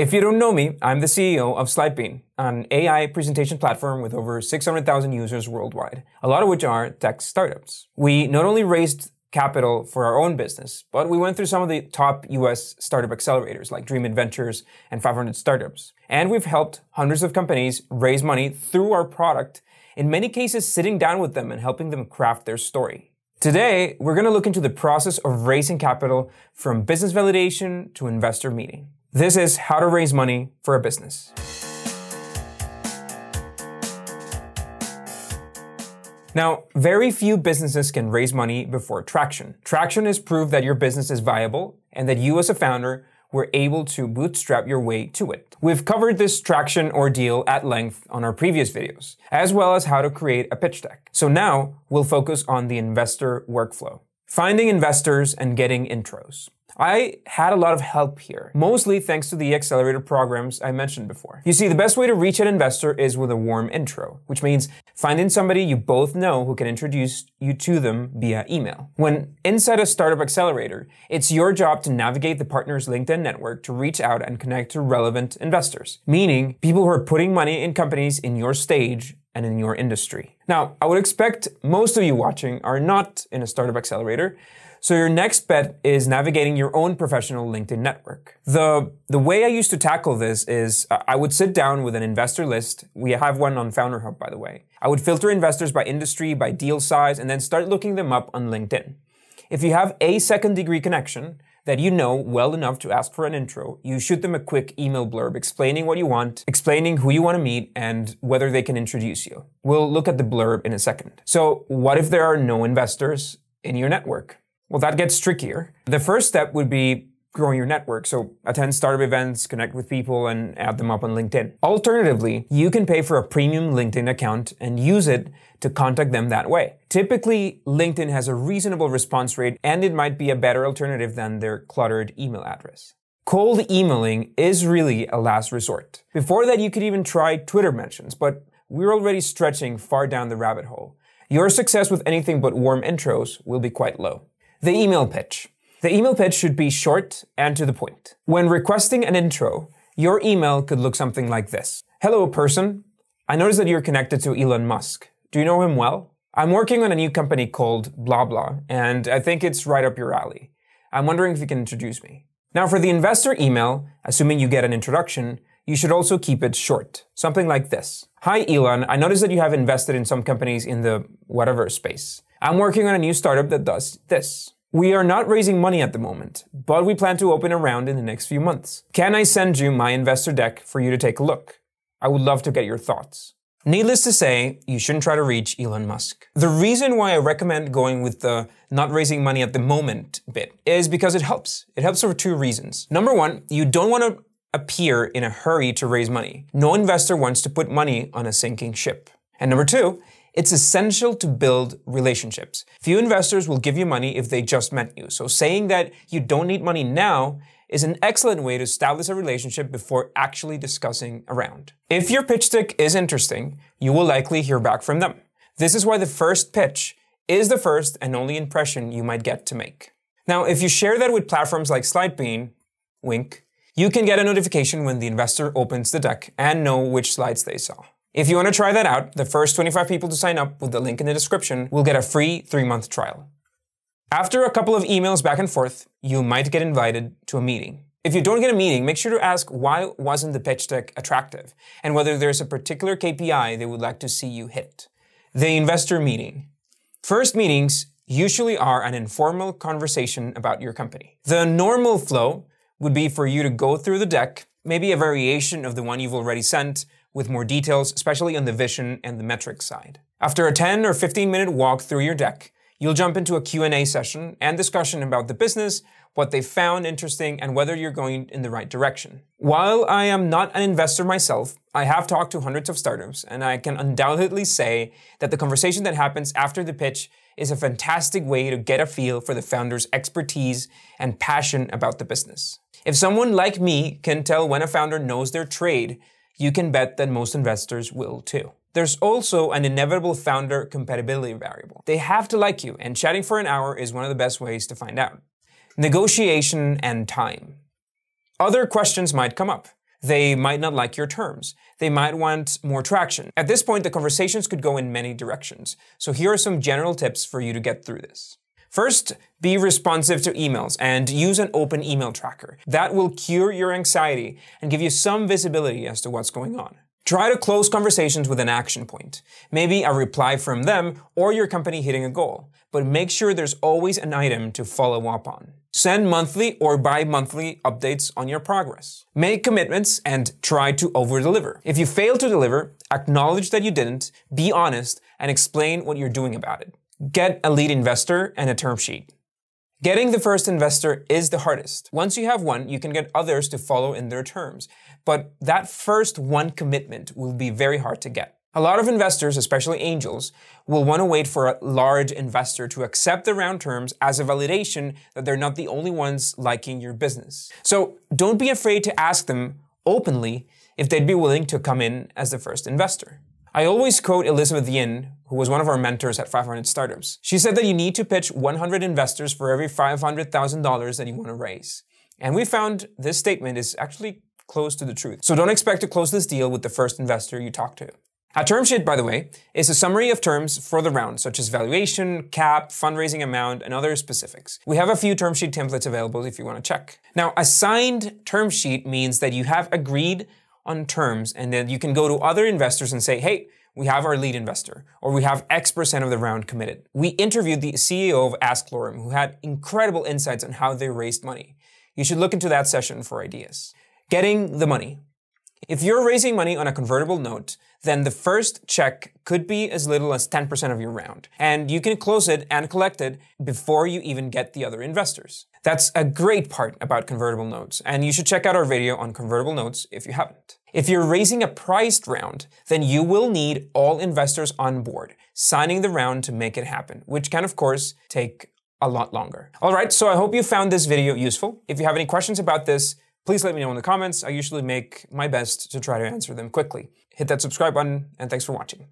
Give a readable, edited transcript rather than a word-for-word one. If you don't know me, I'm the CEO of Slidebean, an AI presentation platform with over 600,000 users worldwide, a lot of which are tech startups. We not only raised capital for our own business, but we went through some of the top US startup accelerators like Dream Ventures and 500 Startups. And we've helped hundreds of companies raise money through our product, in many cases sitting down with them and helping them craft their story. Today, we're going to look into the process of raising capital from business validation to investor meeting. This is how to raise money for a business. Now, very few businesses can raise money before traction. Traction is proof that your business is viable and that you as a founder were able to bootstrap your way to it. We've covered this traction ordeal at length on our previous videos, as well as how to create a pitch deck. So now we'll focus on the investor workflow. Finding investors and getting intros. I had a lot of help here, mostly thanks to the accelerator programs I mentioned before. You see, the best way to reach an investor is with a warm intro, which means finding somebody you both know who can introduce you to them via email. When inside a startup accelerator, it's your job to navigate the partner's LinkedIn network to reach out and connect to relevant investors, meaning people who are putting money in companies in your stage and in your industry. Now, I would expect most of you watching are not in a startup accelerator, so your next bet is navigating your own professional LinkedIn network. The way I used to tackle this is I would sit down with an investor list. We have one on FounderHub, by the way. I would filter investors by industry, by deal size, and then start looking them up on LinkedIn. If you have a second-degree connection that you know well enough to ask for an intro, you shoot them a quick email blurb explaining what you want, explaining who you want to meet, and whether they can introduce you. We'll look at the blurb in a second. So what if there are no investors in your network? Well, that gets trickier. The first step would be growing your network. So attend startup events, connect with people, and add them up on LinkedIn. Alternatively, you can pay for a premium LinkedIn account and use it to contact them that way. Typically, LinkedIn has a reasonable response rate, and it might be a better alternative than their cluttered email address. Cold emailing is really a last resort. Before that, you could even try Twitter mentions, but we're already stretching far down the rabbit hole. Your success with anything but warm intros will be quite low. The email pitch. The email pitch should be short and to the point. When requesting an intro, your email could look something like this. Hello, person. I noticed that you're connected to Elon Musk. Do you know him well? I'm working on a new company called blah blah, and I think it's right up your alley. I'm wondering if you can introduce me. Now for the investor email, assuming you get an introduction, you should also keep it short. Something like this. Hi, Elon. I noticed that you have invested in some companies in the whatever space. I'm working on a new startup that does this. We are not raising money at the moment, but we plan to open a round in the next few months. Can I send you my investor deck for you to take a look? I would love to get your thoughts. Needless to say, you shouldn't try to reach Elon Musk. The reason why I recommend going with the not raising money at the moment bit is because it helps. It helps for two reasons. Number one, you don't want to appear in a hurry to raise money. No investor wants to put money on a sinking ship. And number two, it's essential to build relationships. Few investors will give you money if they just met you. So saying that you don't need money now is an excellent way to establish a relationship before actually discussing a round. If your pitch deck is interesting, you will likely hear back from them. This is why the first pitch is the first and only impression you might get to make. Now, if you share that with platforms like Slidebean, Wink, you can get a notification when the investor opens the deck and know which slides they saw. If you want to try that out, the first 25 people to sign up with the link in the description will get a free 3-month trial. After a couple of emails back and forth, you might get invited to a meeting. If you don't get a meeting, make sure to ask why wasn't the pitch deck attractive and whether there's a particular KPI they would like to see you hit. The investor meeting. First meetings usually are an informal conversation about your company. The normal flow would be for you to go through the deck, maybe a variation of the one you've already sent, with more details, especially on the vision and the metrics side. After a 10 or 15-minute walk through your deck, you'll jump into a Q&A session and discussion about the business, what they found interesting, and whether you're going in the right direction. While I am not an investor myself, I have talked to hundreds of startups, and I can undoubtedly say that the conversation that happens after the pitch is a fantastic way to get a feel for the founder's expertise and passion about the business. If someone like me can tell when a founder knows their trade, you can bet that most investors will too. There's also an inevitable founder compatibility variable. They have to like you, and chatting for an hour is one of the best ways to find out. Negotiation and time. Other questions might come up. They might not like your terms. They might want more traction. At this point, the conversations could go in many directions. So here are some general tips for you to get through this. First, be responsive to emails and use an open email tracker. That will cure your anxiety and give you some visibility as to what's going on. Try to close conversations with an action point, maybe a reply from them or your company hitting a goal, but make sure there's always an item to follow up on. Send monthly or bi-monthly updates on your progress. Make commitments and try to over-deliver. If you fail to deliver, acknowledge that you didn't, be honest, and explain what you're doing about it. Get a lead investor and a term sheet. Getting the first investor is the hardest. Once you have one, you can get others to follow in their terms. But that first one commitment will be very hard to get. A lot of investors, especially angels, will want to wait for a large investor to accept the round terms as a validation that they're not the only ones liking your business. So don't be afraid to ask them openly if they'd be willing to come in as the first investor. I always quote Elizabeth Yin, who was one of our mentors at 500 Startups. She said that you need to pitch 100 investors for every $500,000 that you want to raise. And we found this statement is actually close to the truth. So don't expect to close this deal with the first investor you talk to. A term sheet, by the way, is a summary of terms for the round, such as valuation, cap, fundraising amount, and other specifics. We have a few term sheet templates available if you want to check. Now, a signed term sheet means that you have agreed on terms, and then you can go to other investors and say, hey, we have our lead investor, or we have X% of the round committed. We interviewed the CEO of AskLorem, who had incredible insights on how they raised money. You should look into that session for ideas. Getting the money. If you're raising money on a convertible note, then the first check could be as little as 10% of your round, and you can close it and collect it before you even get the other investors. That's a great part about convertible notes, and you should check out our video on convertible notes if you haven't. If you're raising a priced round, then you will need all investors on board, signing the round to make it happen, which can, of course, take a lot longer. All right, so I hope you found this video useful. If you have any questions about this, please let me know in the comments. I usually make my best to try to answer them quickly. Hit that subscribe button, and thanks for watching.